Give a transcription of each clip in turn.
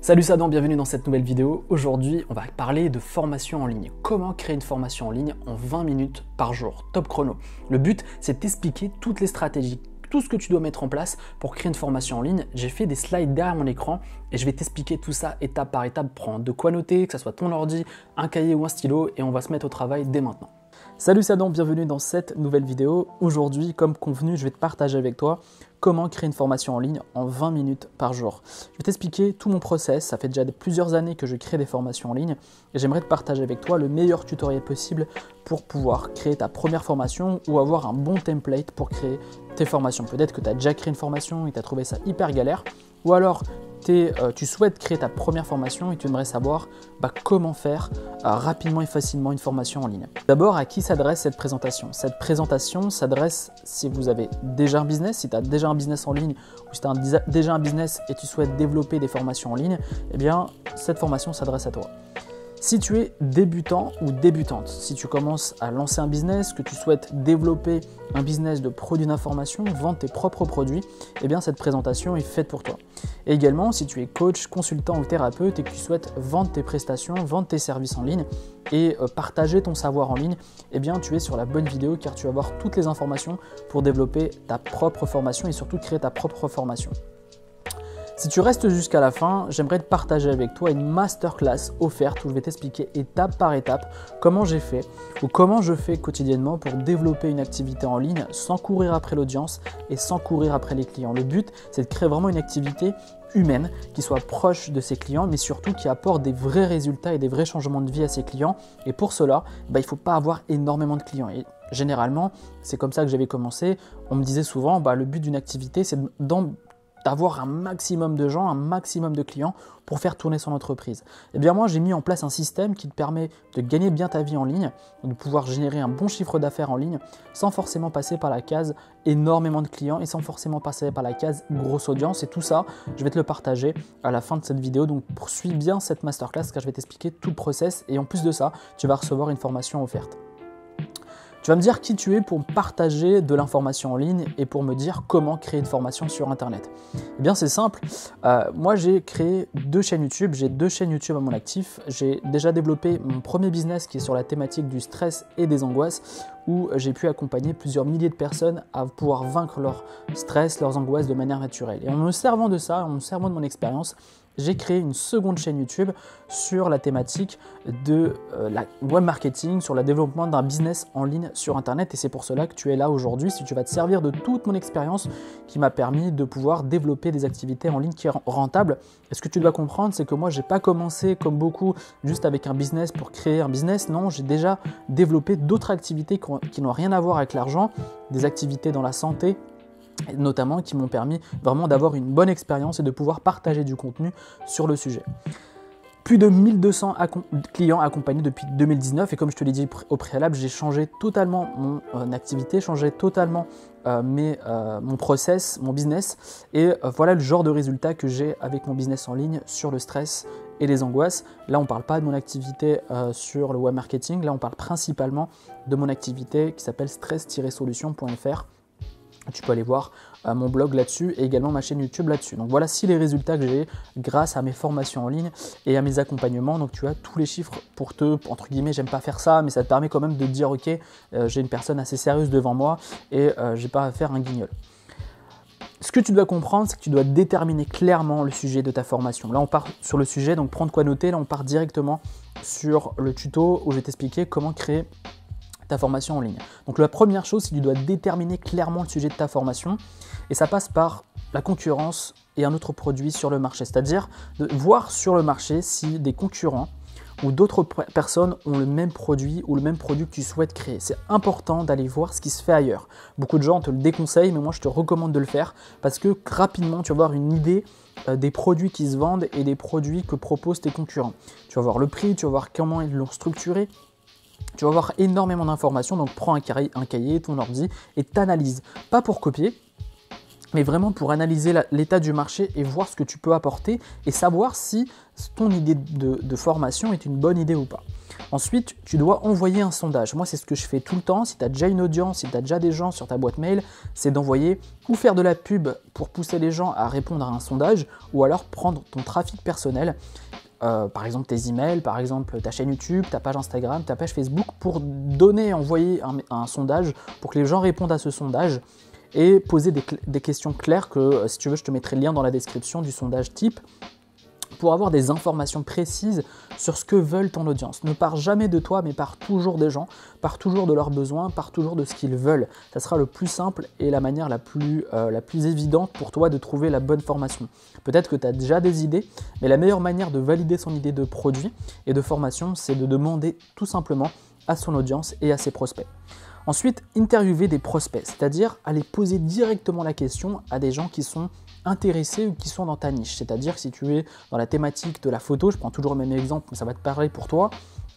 Salut Sadon, bienvenue dans cette nouvelle vidéo. Aujourd'hui, on va parler de formation en ligne. Comment créer une formation en ligne en 20 minutes par jour, top chrono. Le but, c'est de t'expliquer toutes les stratégies, tout ce que tu dois mettre en place pour créer une formation en ligne. J'ai fait des slides derrière mon écran et je vais t'expliquer tout ça étape par étape. Prends de quoi noter, que ce soit ton ordi, un cahier ou un stylo, et on va se mettre au travail dès maintenant. Salut Sadon, bienvenue dans cette nouvelle vidéo. Aujourd'hui, comme convenu, je vais te partager avec toi comment créer une formation en ligne en 20 minutes par jour. Je vais t'expliquer tout mon process. Ça fait déjà plusieurs années que je crée des formations en ligne et j'aimerais te partager avec toi le meilleur tutoriel possible pour pouvoir créer ta première formation ou avoir un bon template pour créer tes formations. Peut-être que tu as déjà créé une formation et tu as trouvé ça hyper galère, ou alors tu souhaites créer ta première formation et tu aimerais savoir comment faire rapidement et facilement une formation en ligne. D'abord, à qui s'adresse cette présentation? Cette présentation s'adresse si vous avez déjà un business, si tu as déjà un business en ligne, ou si tu as déjà un business et tu souhaites développer des formations en ligne, eh bien cette formation s'adresse à toi. Si tu es débutant ou débutante, si tu commences à lancer un business, que tu souhaites développer un business de produits d'information, vendre tes propres produits, eh bien cette présentation est faite pour toi. Et également, si tu es coach, consultant ou thérapeute et que tu souhaites vendre tes prestations, vendre tes services en ligne et partager ton savoir en ligne, eh bien tu es sur la bonne vidéo, car tu vas avoir toutes les informations pour développer ta propre formation et surtout créer ta propre formation. Si tu restes jusqu'à la fin, j'aimerais te partager avec toi une masterclass offerte où je vais t'expliquer étape par étape comment j'ai fait ou comment je fais quotidiennement pour développer une activité en ligne sans courir après l'audience et sans courir après les clients. Le but, c'est de créer vraiment une activité humaine qui soit proche de ses clients, mais surtout qui apporte des vrais résultats et des vrais changements de vie à ses clients. Et pour cela, il ne faut pas avoir énormément de clients. Et généralement, c'est comme ça que j'avais commencé. On me disait souvent, le but d'une activité, c'est d'avoir un maximum de gens, un maximum de clients pour faire tourner son entreprise. Et bien moi, j'ai mis en place un système qui te permet de gagner bien ta vie en ligne, de pouvoir générer un bon chiffre d'affaires en ligne sans forcément passer par la case énormément de clients et sans forcément passer par la case grosse audience. Et tout ça, je vais te le partager à la fin de cette vidéo. Donc poursuis bien cette masterclass car je vais t'expliquer tout le process, et en plus de ça, tu vas recevoir une formation offerte. Tu vas me dire qui tu es pour partager de l'information en ligne et pour me dire comment créer une formation sur Internet. Eh bien, c'est simple. Moi, j'ai créé deux chaînes YouTube. J'ai deux chaînes YouTube à mon actif. J'ai déjà développé mon premier business qui est sur la thématique du stress et des angoisses, où j'ai pu accompagner plusieurs milliers de personnes à pouvoir vaincre leur stress, leurs angoisses de manière naturelle. Et en me servant de ça, en me servant de mon expérience, j'ai créé une seconde chaîne YouTube sur la thématique de la web marketing, sur le développement d'un business en ligne sur Internet. Et c'est pour cela que tu es là aujourd'hui, si tu vas te servir de toute mon expérience qui m'a permis de pouvoir développer des activités en ligne qui sont rentables. Et ce que tu dois comprendre, c'est que moi, je n'ai pas commencé comme beaucoup juste avec un business pour créer un business. Non, j'ai déjà développé d'autres activités qui n'ont rien à voir avec l'argent, des activités dans la santé, notamment, qui m'ont permis vraiment d'avoir une bonne expérience et de pouvoir partager du contenu sur le sujet. Plus de 1200 clients accompagnés depuis 2019, et comme je te l'ai dit au préalable, j'ai changé totalement mon activité, changé totalement mon process, mon business, et voilà le genre de résultat que j'ai avec mon business en ligne sur le stress et les angoisses. Là, on ne parle pas de mon activité sur le web marketing, là on parle principalement de mon activité qui s'appelle stress-solution.fr. Tu peux aller voir mon blog là-dessus et également ma chaîne YouTube là-dessus. Donc voilà les résultats que j'ai grâce à mes formations en ligne et à mes accompagnements. Donc tu as tous les chiffres pour te, entre guillemets, j'aime pas faire ça, mais ça te permet quand même de te dire ok, j'ai une personne assez sérieuse devant moi et j'ai pas à faire un guignol. Ce que tu dois comprendre, c'est que tu dois déterminer clairement le sujet de ta formation. Là, on part sur le sujet, donc prends de quoi noter. Là, on part directement sur le tuto où je vais t'expliquer comment créer ta formation en ligne. Donc la première chose, c'est que tu dois déterminer clairement le sujet de ta formation, et ça passe par la concurrence et un autre produit sur le marché, c'est-à-dire de voir sur le marché si des concurrents ou d'autres personnes ont le même produit ou le même produit que tu souhaites créer. C'est important d'aller voir ce qui se fait ailleurs. Beaucoup de gens te le déconseillent, mais moi je te recommande de le faire parce que rapidement tu vas avoir une idée des produits qui se vendent et des produits que proposent tes concurrents. Tu vas voir le prix, tu vas voir comment ils l'ont structuré. Tu vas avoir énormément d'informations, donc prends un cahier, ton ordi et t'analyses. Pas pour copier, mais vraiment pour analyser l'état du marché et voir ce que tu peux apporter et savoir si ton idée de formation est une bonne idée ou pas. Ensuite, tu dois envoyer un sondage. Moi, c'est ce que je fais tout le temps. Si tu as déjà une audience, si tu as déjà des gens sur ta boîte mail, c'est d'envoyer ou faire de la pub pour pousser les gens à répondre à un sondage ou alors prendre ton trafic personnel. Par exemple tes emails, par exemple ta chaîne YouTube, ta page Instagram, ta page Facebook pour donner, envoyer un sondage pour que les gens répondent à ce sondage et poser des questions claires que si tu veux je te mettrai le lien dans la description du sondage type pour avoir des informations précises sur ce que veulent ton audience. Ne pars jamais de toi mais pars toujours des gens, pars toujours de leurs besoins, pars toujours de ce qu'ils veulent. Ça sera le plus simple et la manière la plus évidente pour toi de trouver la bonne formation. Peut-être que tu as déjà des idées, mais la meilleure manière de valider son idée de produit et de formation, c'est de demander tout simplement à son audience et à ses prospects. Ensuite, interviewer des prospects, c'est-à-dire aller poser directement la question à des gens qui sont intéressés ou qui sont dans ta niche. C'est-à-dire que si tu es dans la thématique de la photo, je prends toujours le même exemple, mais ça va te parler pour toi,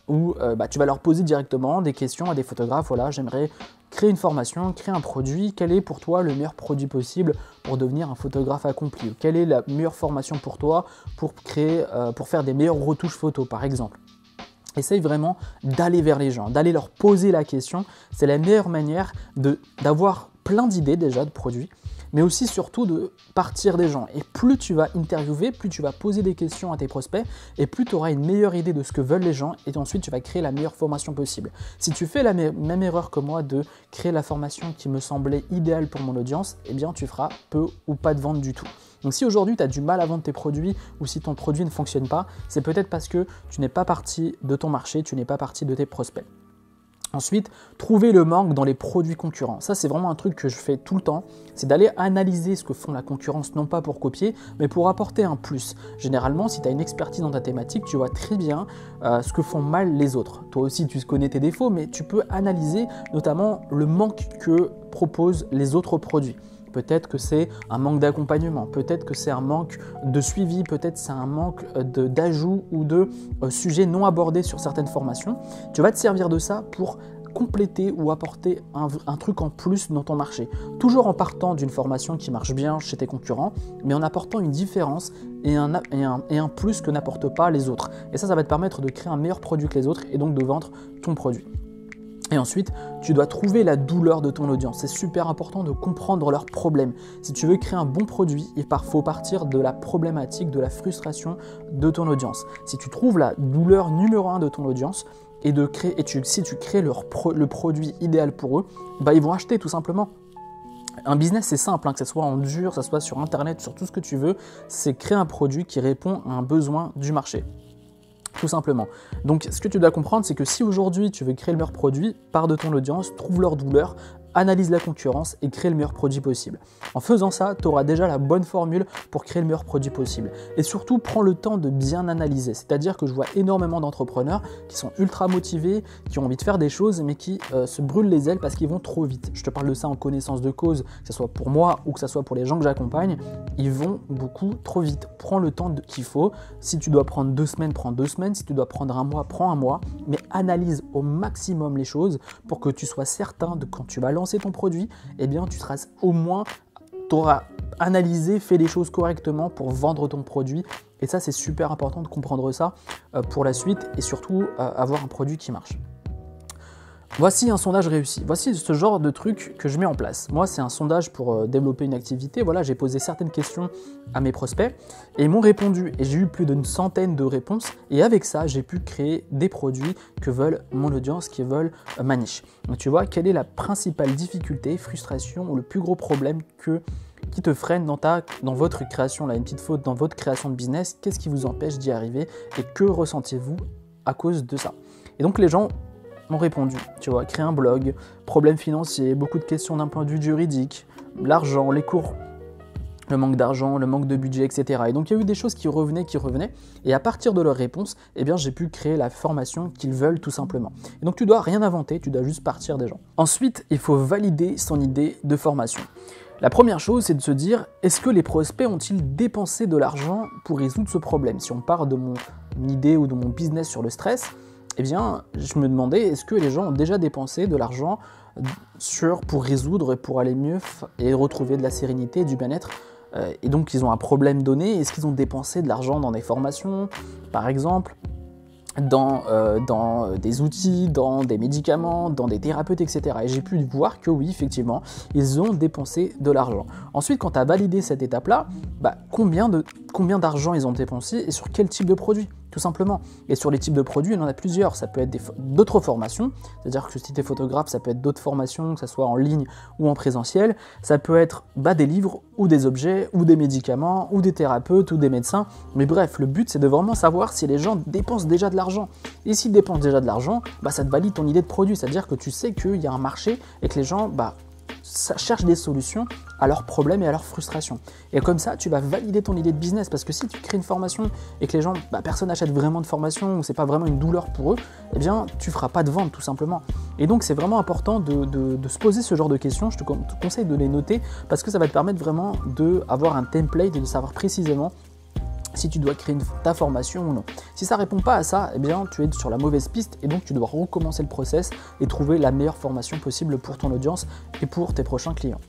où tu vas leur poser directement des questions à des photographes. Voilà, j'aimerais créer une formation, créer un produit. Quel est pour toi le meilleur produit possible pour devenir un photographe accompli? Quelle est la meilleure formation pour toi pour faire des meilleures retouches photos, par exemple? Essaye vraiment d'aller vers les gens, d'aller leur poser la question. C'est la meilleure manière d'avoir plein d'idées déjà de produits, mais aussi surtout de partir des gens. Et plus tu vas interviewer, plus tu vas poser des questions à tes prospects et plus tu auras une meilleure idée de ce que veulent les gens et ensuite tu vas créer la meilleure formation possible. Si tu fais la même erreur que moi de créer la formation qui me semblait idéale pour mon audience, eh bien tu feras peu ou pas de vente du tout. Donc si aujourd'hui tu as du mal à vendre tes produits ou si ton produit ne fonctionne pas, c'est peut-être parce que tu n'es pas parti de ton marché, tu n'es pas parti de tes prospects. Ensuite, trouver le manque dans les produits concurrents. Ça, c'est vraiment un truc que je fais tout le temps. C'est d'aller analyser ce que font la concurrence, non pas pour copier, mais pour apporter un plus. Généralement, si tu as une expertise dans ta thématique, tu vois très bien ce que font mal les autres. Toi aussi, tu connais tes défauts, mais tu peux analyser notamment le manque que proposent les autres produits. Peut-être que c'est un manque d'accompagnement, peut-être que c'est un manque de suivi, peut-être c'est un manque d'ajout ou de sujets non abordés sur certaines formations. Tu vas te servir de ça pour compléter ou apporter un truc en plus dans ton marché. Toujours en partant d'une formation qui marche bien chez tes concurrents, mais en apportant une différence et un plus que n'apportent pas les autres. Et ça va te permettre de créer un meilleur produit que les autres et donc de vendre ton produit. Et ensuite, tu dois trouver la douleur de ton audience. C'est super important de comprendre leurs problèmes. Si tu veux créer un bon produit, il faut partir de la problématique, de la frustration de ton audience. Si tu trouves la douleur numéro 1 de ton audience, si tu crées le produit idéal pour eux, ils vont acheter tout simplement. Un business, c'est simple, que ce soit en dur, que ce soit sur Internet, sur tout ce que tu veux, c'est créer un produit qui répond à un besoin du marché. Tout simplement. Donc, ce que tu dois comprendre, c'est que si aujourd'hui tu veux créer le meilleur produit, pars de ton audience, trouve leur douleur, analyse la concurrence et crée le meilleur produit possible. En faisant ça, tu auras déjà la bonne formule pour créer le meilleur produit possible. Et surtout, prends le temps de bien analyser. C'est-à-dire que je vois énormément d'entrepreneurs qui sont ultra motivés, qui ont envie de faire des choses, mais qui se brûlent les ailes parce qu'ils vont trop vite. Je te parle de ça en connaissance de cause, que ce soit pour moi ou que ce soit pour les gens que j'accompagne. Ils vont beaucoup trop vite. Prends le temps qu'il faut. Si tu dois prendre 2 semaines, prends 2 semaines. Si tu dois prendre 1 mois, prends 1 mois. Mais analyse au maximum les choses pour que tu sois certain de quand tu vas lancer ton produit, eh bien tu seras au moins, tu auras analysé, fait les choses correctement pour vendre ton produit. Et ça, c'est super important de comprendre ça pour la suite et surtout avoir un produit qui marche. Voici un sondage réussi. Voici ce genre de truc que je mets en place. Moi, c'est un sondage pour développer une activité. Voilà, j'ai posé certaines questions à mes prospects et ils m'ont répondu. Et j'ai eu plus d'une centaine de réponses. Et avec ça, j'ai pu créer des produits que veulent mon audience, qui veulent ma niche. Donc, tu vois, quelle est la principale difficulté, frustration ou le plus gros problème qui te freine dans votre création, là, une petite faute dans votre création de business? Qu'est-ce qui vous empêche d'y arriver et que ressentiez-vous à cause de ça? Et donc, les gens m'ont répondu, tu vois, créer un blog, problèmes financiers, beaucoup de questions d'un point de vue juridique, l'argent, les cours, le manque d'argent, le manque de budget, etc. Et donc, il y a eu des choses qui revenaient. Et à partir de leurs réponses, eh bien, j'ai pu créer la formation qu'ils veulent tout simplement. Et donc, tu dois rien inventer, tu dois juste partir des gens. Ensuite, il faut valider son idée de formation. La première chose, c'est de se dire, est-ce que les prospects ont-ils dépensé de l'argent pour résoudre ce problème? Si on part de mon idée ou de mon business sur le stress, eh bien, je me demandais, est-ce que les gens ont déjà dépensé de l'argent pour résoudre et pour aller mieux et retrouver de la sérénité et du bien-être, et donc ils ont un problème donné, est-ce qu'ils ont dépensé de l'argent dans des formations, par exemple, dans des outils, dans des médicaments, dans des thérapeutes, etc. Et j'ai pu voir que oui, effectivement, ils ont dépensé de l'argent. Ensuite, quand tu as validé cette étape-là, bah, combien d'argent ils ont dépensé et sur quel type de produit, tout simplement. Et sur les types de produits, il y en a plusieurs. Ça peut être d'autres formations, c'est-à-dire que si tu es photographe, ça peut être d'autres formations, que ce soit en ligne ou en présentiel. Ça peut être des livres ou des objets ou des médicaments ou des thérapeutes ou des médecins. Mais bref, le but, c'est de vraiment savoir si les gens dépensent déjà de l'argent. Et s'ils dépensent déjà de l'argent, ça te valide ton idée de produit, c'est-à-dire que tu sais qu'il y a un marché et que les gens cherchent des solutions à leurs problèmes et à leurs frustrations. Et comme ça, tu vas valider ton idée de business, parce que si tu crées une formation et que les gens, personne n'achète vraiment de formation ou c'est pas vraiment une douleur pour eux, eh bien, tu feras pas de vente, tout simplement. Et donc, c'est vraiment important de se poser ce genre de questions. Je te conseille de les noter parce que ça va te permettre vraiment d'avoir un template et de savoir précisément si tu dois créer ta formation ou non. Si ça ne répond pas à ça, eh bien, tu es sur la mauvaise piste et donc tu dois recommencer le process et trouver la meilleure formation possible pour ton audience et pour tes prochains clients.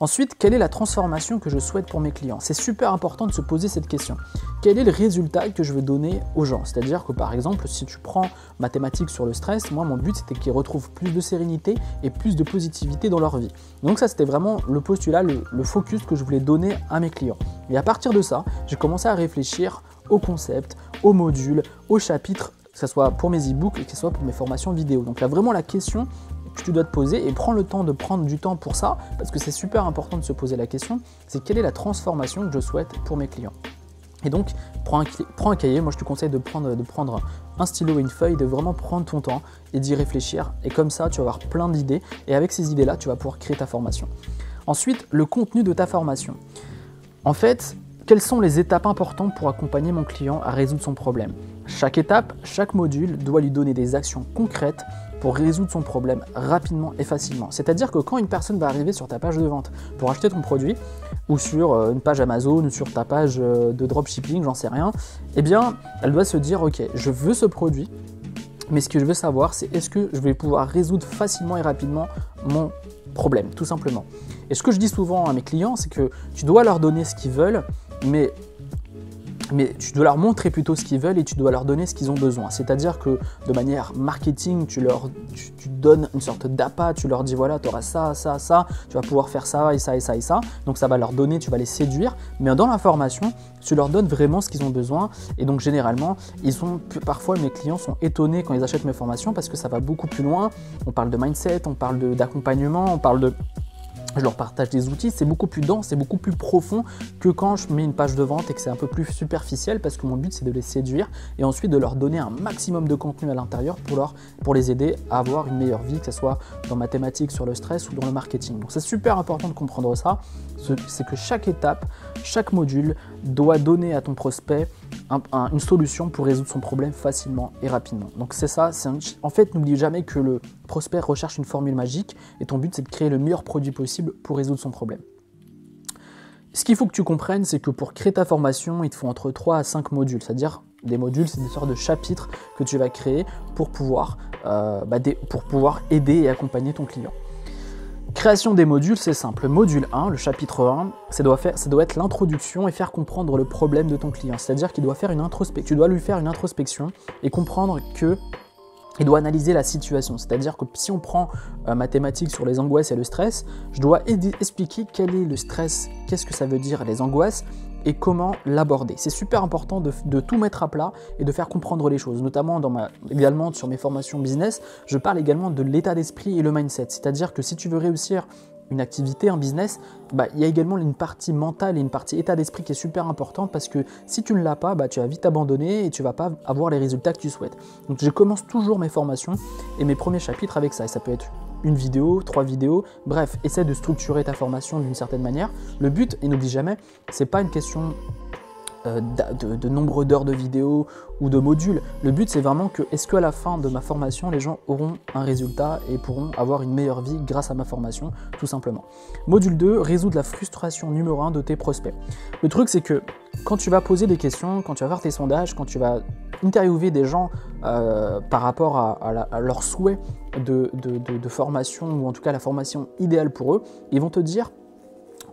Ensuite, quelle est la transformation que je souhaite pour mes clients? C'est super important de se poser cette question. Quel est le résultat que je veux donner aux gens? C'est-à-dire que par exemple, si tu prends ma thématique sur le stress, moi mon but c'était qu'ils retrouvent plus de sérénité et plus de positivité dans leur vie. Donc ça c'était vraiment le postulat, le focus que je voulais donner à mes clients. Et à partir de ça, j'ai commencé à réfléchir au concept, aux modules, aux chapitres, que ce soit pour mes e-books et que ce soit pour mes formations vidéo. Donc là vraiment la question que tu dois te poser, et prends le temps de prendre du temps pour ça, parce que c'est super important de se poser la question, c'est quelle est la transformation que je souhaite pour mes clients. Et donc, prends un cahier, moi je te conseille de prendre un stylo et une feuille, de vraiment prendre ton temps et d'y réfléchir, et comme ça tu vas avoir plein d'idées, et avec ces idées-là, tu vas pouvoir créer ta formation. Ensuite, le contenu de ta formation. En fait, quelles sont les étapes importantes pour accompagner mon client à résoudre son problème? Chaque étape, chaque module doit lui donner des actions concrètes pour résoudre son problème rapidement et facilement. C'est-à-dire que quand une personne va arriver sur ta page de vente pour acheter ton produit, ou sur une page Amazon, ou sur ta page de dropshipping, j'en sais rien, eh bien, elle doit se dire « Ok, je veux ce produit, mais ce que je veux savoir, c'est est-ce que je vais pouvoir résoudre facilement et rapidement mon problème, tout simplement. » Et ce que je dis souvent à mes clients, c'est que tu dois leur donner ce qu'ils veulent, mais tu dois leur montrer plutôt ce qu'ils veulent et tu dois leur donner ce qu'ils ont besoin. C'est-à-dire que de manière marketing, tu donnes une sorte d'appât, tu leur dis voilà, tu auras ça, ça, ça, tu vas pouvoir faire ça et ça et ça et ça. Donc ça va leur donner, tu vas les séduire. Mais dans la formation, tu leur donnes vraiment ce qu'ils ont besoin. Et donc généralement, parfois mes clients sont étonnés quand ils achètent mes formations parce que ça va beaucoup plus loin. On parle de mindset, on parle d'accompagnement, on parle de... Je leur partage des outils, c'est beaucoup plus dense, c'est beaucoup plus profond que quand je mets une page de vente et que c'est un peu plus superficiel, parce que mon but c'est de les séduire et ensuite de leur donner un maximum de contenu à l'intérieur pour les aider à avoir une meilleure vie, que ce soit dans ma thématique sur le stress ou dans le marketing. Donc c'est super important de comprendre ça, c'est que chaque étape, chaque module doit donner à ton prospect une solution pour résoudre son problème facilement et rapidement. Donc c'est ça, en fait n'oublie jamais que le prospect recherche une formule magique et ton but c'est de créer le meilleur produit possible pour résoudre son problème. Ce qu'il faut que tu comprennes, c'est que pour créer ta formation, il te faut entre 3 à 5 modules, c'est-à-dire des modules, c'est des sortes de chapitres que tu vas créer pour pouvoir aider et accompagner ton client. Création des modules, c'est simple. Module 1, le chapitre 1, ça doit être l'introduction et faire comprendre le problème de ton client. C'est-à-dire qu'il doit faire tu dois lui faire une introspection et comprendre qu'il doit analyser la situation. C'est-à-dire que si on prend ma thématique sur les angoisses et le stress, je dois expliquer quel est le stress, qu'est-ce que ça veut dire les angoisses et comment l'aborder. C'est super important de tout mettre à plat et de faire comprendre les choses. Notamment également sur mes formations business, je parle également de l'état d'esprit et le mindset. C'est-à-dire que si tu veux réussir une activité, un business, il y a également une partie mentale et une partie état d'esprit qui est super importante, parce que si tu ne l'as pas, tu vas vite abandonner et tu ne vas pas avoir les résultats que tu souhaites. Donc je commence toujours mes formations et mes premiers chapitres avec ça. Et ça peut être une vidéo, 3 vidéos, bref, essaie de structurer ta formation d'une certaine manière. Le but, et n'oublie jamais, c'est pas une question de nombre d'heures de vidéos ou de modules. Le but, c'est vraiment que, est-ce qu'à la fin de ma formation, les gens auront un résultat et pourront avoir une meilleure vie grâce à ma formation, tout simplement. Module 2, résoudre la frustration numéro 1 de tes prospects. Le truc, c'est que quand tu vas poser des questions, quand tu vas faire tes sondages, quand tu vas interviewer des gens par rapport à leur souhait de formation, ou en tout cas la formation idéale pour eux, ils vont te dire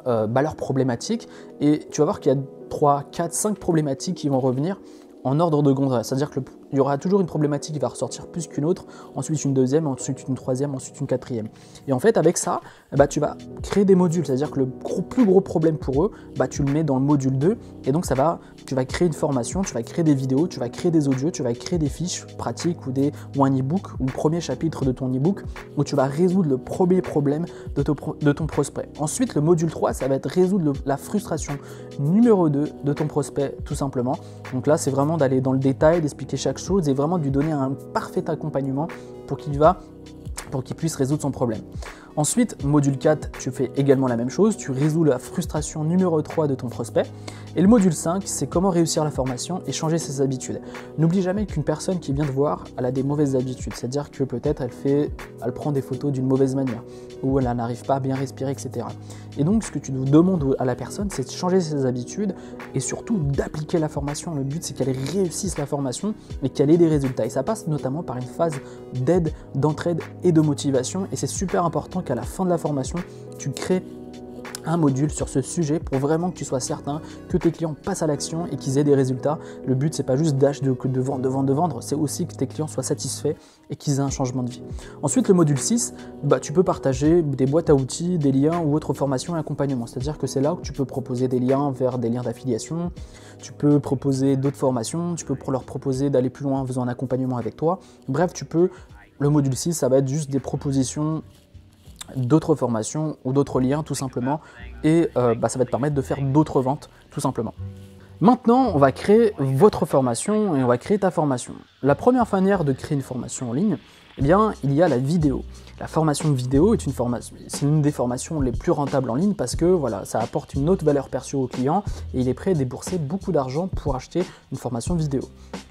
leurs problématiques, et tu vas voir qu'il y a 3, 4, 5 problématiques qui vont revenir en ordre de grandeur. C'est-à-dire qu'il y aura toujours une problématique qui va ressortir plus qu'une autre, ensuite une deuxième, ensuite une troisième, ensuite une quatrième. Et en fait, avec ça, tu vas créer des modules. C'est-à-dire que le plus gros problème pour eux, tu le mets dans le module 2. Et donc, tu vas créer une formation, tu vas créer des vidéos, tu vas créer des audios, tu vas créer des fiches pratiques ou un e-book, ou le premier chapitre de ton e-book, où tu vas résoudre le premier problème de ton prospect. Ensuite, le module 3, ça va être résoudre la frustration numéro 2 de ton prospect, tout simplement. Donc là, c'est vraiment d'aller dans le détail, d'expliquer chaque chose et vraiment de lui donner un parfait accompagnement pour qu'il puisse résoudre son problème. Ensuite, module 4, tu fais également la même chose, tu résous la frustration numéro 3 de ton prospect. Et le module 5, c'est comment réussir la formation et changer ses habitudes. N'oublie jamais qu'une personne qui vient te voir, elle a des mauvaises habitudes, c'est-à-dire que peut-être elle prend des photos d'une mauvaise manière, ou elle n'arrive pas à bien respirer, etc. Et donc, ce que tu demandes à la personne, c'est de changer ses habitudes et surtout d'appliquer la formation. Le but, c'est qu'elle réussisse la formation et qu'elle ait des résultats. Et ça passe notamment par une phase d'aide, d'entraide et de motivation. Et c'est super important qu'à la fin de la formation, tu crées un module sur ce sujet pour vraiment que tu sois certain que tes clients passent à l'action et qu'ils aient des résultats. Le but, c'est pas juste d'acheter, de vendre, c'est aussi que tes clients soient satisfaits et qu'ils aient un changement de vie. Ensuite, le module 6, tu peux partager des boîtes à outils, des liens ou autres formations et accompagnements. C'est-à-dire que c'est là où tu peux proposer des liens vers des liens d'affiliation, tu peux proposer d'autres formations, tu peux leur proposer d'aller plus loin en faisant un accompagnement avec toi. Bref, le module 6, ça va être juste des propositions d'autres formations ou d'autres liens, tout simplement, et ça va te permettre de faire d'autres ventes, tout simplement. Maintenant, on va créer votre formation et on va créer ta formation. La première manière de créer une formation en ligne, eh bien, il y a la vidéo. La formation vidéo est c'est une des formations les plus rentables en ligne parce que voilà, ça apporte une haute valeur perçue au client et il est prêt à débourser beaucoup d'argent pour acheter une formation vidéo.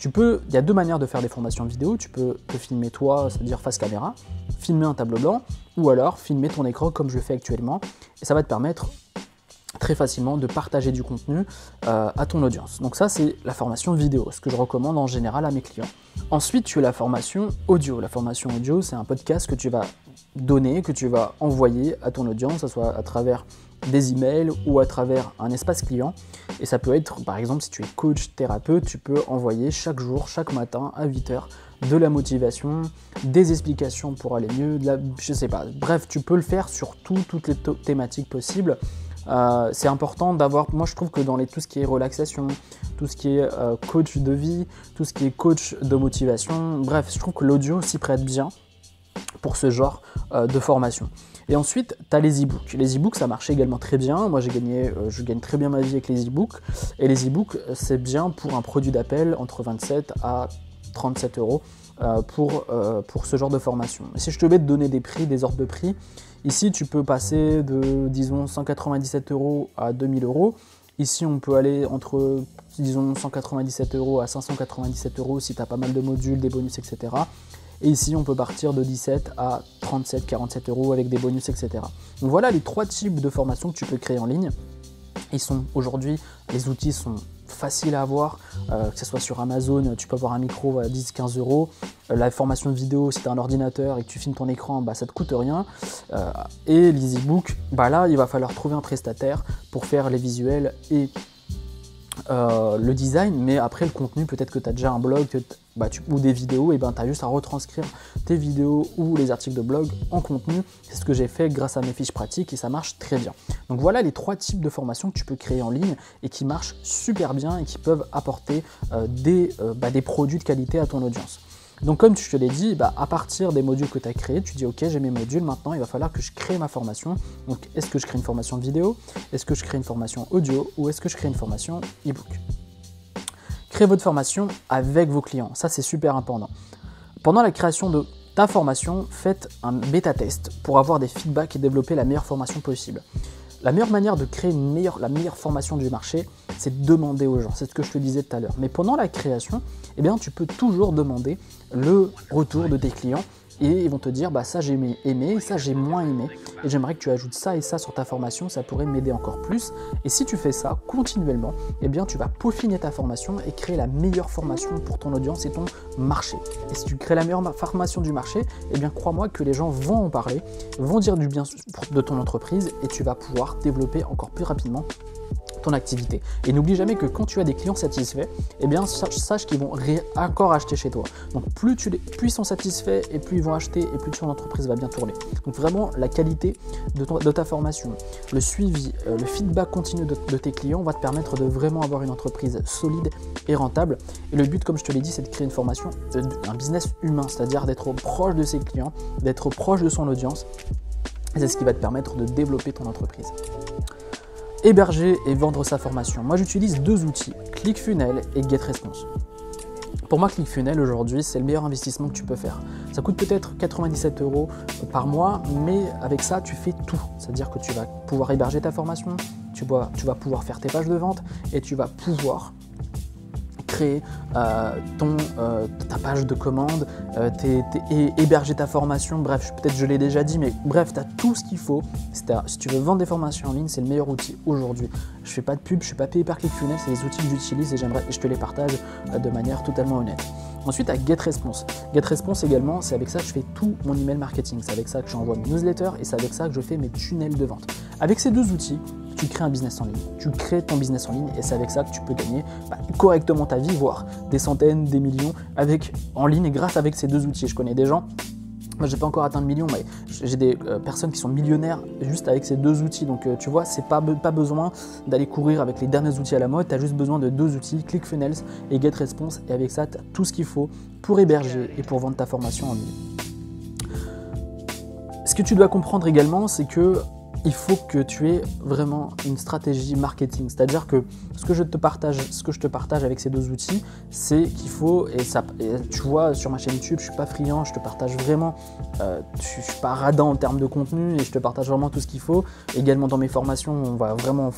Il y a deux manières de faire des formations vidéo. Tu peux te filmer toi, c'est-à-dire face caméra, filmer un tableau blanc, ou alors filmer ton écran comme je le fais actuellement, et ça va te permettre très facilement de partager du contenu à ton audience. Donc ça, c'est la formation vidéo, ce que je recommande en général à mes clients. Ensuite, tu as la formation audio. La formation audio, c'est un podcast que tu vas donner, que tu vas envoyer à ton audience, que ce soit à travers des emails ou à travers un espace client. Et ça peut être, par exemple, si tu es coach, thérapeute, tu peux envoyer chaque jour, chaque matin à 8 h, de la motivation, des explications pour aller mieux, je sais pas. Bref, tu peux le faire sur toutes les thématiques possibles. C'est important d'avoir, moi je trouve que dans tout ce qui est relaxation, tout ce qui est coach de vie, tout ce qui est coach de motivation, bref, je trouve que l'audio s'y prête bien pour ce genre de formation. Et ensuite, tu as les e-books. Les e-books, ça marche également très bien. Moi, je gagne très bien ma vie avec les e-books. Et les e-books, c'est bien pour un produit d'appel entre 27 à 37 euros pour ce genre de formation. Et si je te vais te donner des ordres de prix, ici, tu peux passer de, disons, 197 euros à 2000 euros. Ici, on peut aller entre, disons, 197 euros à 597 euros si tu as pas mal de modules, des bonus, etc. Et ici, on peut partir de 17 à 37, 47 euros avec des bonus, etc. Donc voilà les trois types de formations que tu peux créer en ligne. Aujourd'hui, les outils sont faciles à avoir, que ce soit sur Amazon, tu peux avoir un micro à 10-15 euros. La formation vidéo, si tu as un ordinateur et que tu filmes ton écran, ça ne te coûte rien. Et les e-books, là, il va falloir trouver un prestataire pour faire les visuels et le design, mais après le contenu, peut-être que tu as déjà un blog ou des vidéos, et tu as juste à retranscrire tes vidéos ou les articles de blog en contenu. C'est ce que j'ai fait grâce à mes fiches pratiques et ça marche très bien. Donc voilà les trois types de formations que tu peux créer en ligne et qui marchent super bien et qui peuvent apporter des produits de qualité à ton audience. Donc comme je te l'ai dit, à partir des modules que tu as créés, tu dis ok, j'ai mes modules, maintenant il va falloir que je crée ma formation. Donc est-ce que je crée une formation vidéo, est-ce que je crée une formation audio ou est-ce que je crée une formation e-book? Créez votre formation avec vos clients, ça c'est super important. Pendant la création de ta formation, faites un bêta test pour avoir des feedbacks et développer la meilleure formation possible. La meilleure manière de créer la meilleure formation du marché, c'est de demander aux gens, c'est ce que je te disais tout à l'heure. Mais pendant la création, eh bien, tu peux toujours demander le retour de tes clients et ils vont te dire bah, « ça j'ai aimé, ça j'ai moins aimé et j'aimerais que tu ajoutes ça et ça sur ta formation, ça pourrait m'aider encore plus ». Et si tu fais ça continuellement, eh bien, tu vas peaufiner ta formation et créer la meilleure formation pour ton audience et ton marché. Et si tu crées la meilleure formation du marché, eh bien, crois-moi que les gens vont en parler, vont dire du bien de ton entreprise et tu vas pouvoir développer encore plus rapidement ton activité. Et n'oublie jamais que quand tu as des clients satisfaits, eh bien sache qu'ils vont encore acheter chez toi. Donc plus ils sont satisfaits et plus ils vont acheter et plus ton entreprise va bien tourner. Donc vraiment la qualité de ta formation, le suivi, le feedback continu de tes clients va te permettre de vraiment avoir une entreprise solide et rentable. Et le but, comme je te l'ai dit, c'est de créer une formation, un business humain, c'est-à-dire d'être proche de ses clients, d'être proche de son audience. C'est ce qui va te permettre de développer ton entreprise. Héberger et vendre sa formation. Moi, j'utilise deux outils, ClickFunnels et GetResponse. Pour moi, ClickFunnels, aujourd'hui, c'est le meilleur investissement que tu peux faire. Ça coûte peut-être 97 € par mois, mais avec ça, tu fais tout. C'est-à-dire que tu vas pouvoir héberger ta formation, tu vas pouvoir faire tes pages de vente et tu vas pouvoir créer ta page de commande, héberger ta formation, bref, peut-être je l'ai déjà dit, mais bref, tu as tout ce qu'il faut. Si tu veux vendre des formations en ligne, c'est le meilleur outil aujourd'hui. Je ne fais pas de pub, je ne suis pas payé par ClickFunnels, c'est les outils que j'utilise et je te les partage de manière totalement honnête. Ensuite, à GetResponse. GetResponse également, c'est avec ça que je fais tout mon email marketing, c'est avec ça que j'envoie mes newsletters et c'est avec ça que je fais mes tunnels de vente. Avec ces deux outils, tu crées un business en ligne, tu crées ton business en ligne et c'est avec ça que tu peux gagner correctement ta vie, voire des centaines, des millions en ligne et grâce avec ces deux outils. Je connais des gens, moi j'ai pas encore atteint le million, mais j'ai des personnes qui sont millionnaires juste avec ces deux outils. Donc tu vois, c'est pas besoin d'aller courir avec les derniers outils à la mode, tu as juste besoin de deux outils, ClickFunnels et GetResponse et avec ça tu as tout ce qu'il faut pour héberger et pour vendre ta formation en ligne. Ce que tu dois comprendre également, c'est que il faut que tu aies vraiment une stratégie marketing, c'est-à-dire que ce que je te partage avec ces deux outils, c'est qu'il faut, tu vois sur ma chaîne YouTube, je suis pas friand, je te partage vraiment, je suis pas radin en termes de contenu et je te partage vraiment tout ce qu'il faut. Également dans mes formations, on va vraiment en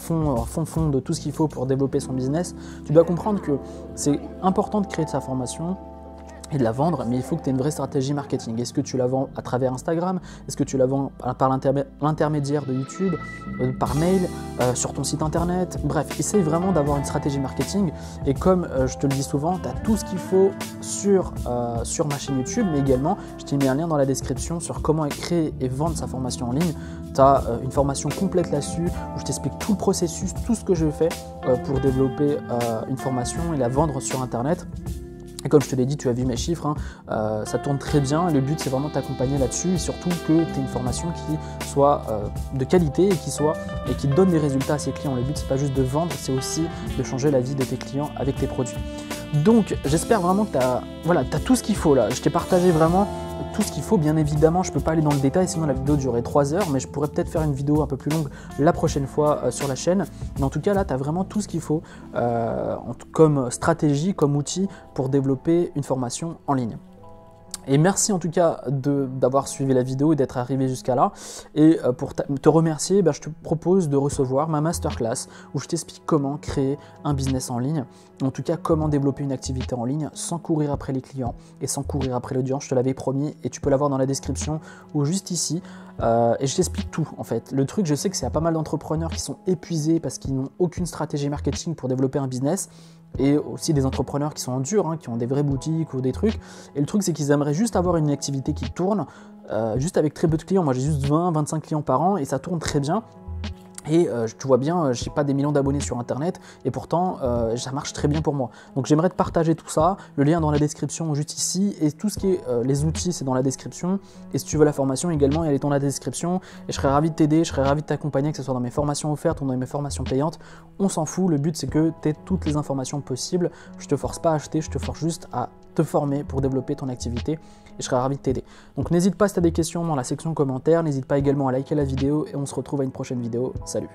fond de tout ce qu'il faut pour développer son business. Tu dois comprendre que c'est important de créer de sa formation et de la vendre, mais il faut que tu aies une vraie stratégie marketing. Est-ce que tu la vends à travers Instagram? Est-ce que tu la vends par l'intermédiaire de YouTube, par mail, sur ton site internet? Bref, essaye vraiment d'avoir une stratégie marketing et comme je te le dis souvent, tu as tout ce qu'il faut sur ma chaîne YouTube, mais également, je t'ai mis un lien dans la description sur comment créer et vendre sa formation en ligne. Tu as une formation complète là-dessus où je t'explique tout le processus, tout ce que je fais pour développer une formation et la vendre sur internet. Et comme je te l'ai dit, tu as vu mes chiffres, hein, ça tourne très bien et le but c'est vraiment de t'accompagner là-dessus et surtout que tu aies une formation qui soit de qualité et qui donne des résultats à ses clients. Le but c'est pas juste de vendre, c'est aussi de changer la vie de tes clients avec tes produits. Donc j'espère vraiment que tu as tout ce qu'il faut là. Je t'ai partagé vraiment tout ce qu'il faut. Bien évidemment, je ne peux pas aller dans le détail, sinon la vidéo durerait 3 heures, mais je pourrais peut-être faire une vidéo un peu plus longue la prochaine fois sur la chaîne. Mais en tout cas, là, tu as vraiment tout ce qu'il faut comme stratégie, comme outil pour développer une formation en ligne. Et merci en tout cas d'avoir suivi la vidéo et d'être arrivé jusqu'à là. Et pour te remercier, je te propose de recevoir ma masterclass où je t'explique comment créer un business en ligne. En tout cas, comment développer une activité en ligne sans courir après les clients et sans courir après l'audience. Je te l'avais promis et tu peux l'avoir dans la description ou juste ici. Et je t'explique tout en fait. Le truc, je sais que c'est à pas mal d'entrepreneurs qui sont épuisés parce qu'ils n'ont aucune stratégie marketing pour développer un business. Et aussi des entrepreneurs qui sont en dur, hein, qui ont des vraies boutiques ou des trucs. Et le truc, c'est qu'ils aimeraient juste avoir une activité qui tourne, juste avec très peu de clients. Moi, j'ai juste 20-25 clients par an et ça tourne très bien. Et tu vois bien, je n'ai pas des millions d'abonnés sur internet et pourtant ça marche très bien pour moi. Donc j'aimerais te partager tout ça, le lien dans la description juste ici et tout ce qui est les outils c'est dans la description et si tu veux la formation également elle est dans la description et je serais ravi de t'aider, je serais ravi de t'accompagner que ce soit dans mes formations offertes ou dans mes formations payantes, on s'en fout, le but c'est que tu aies toutes les informations possibles, je te force pas à acheter, je te force juste à te former pour développer ton activité et je serai ravi de t'aider. Donc n'hésite pas si tu as des questions dans la section commentaires, n'hésite pas également à liker la vidéo et on se retrouve à une prochaine vidéo. Salut.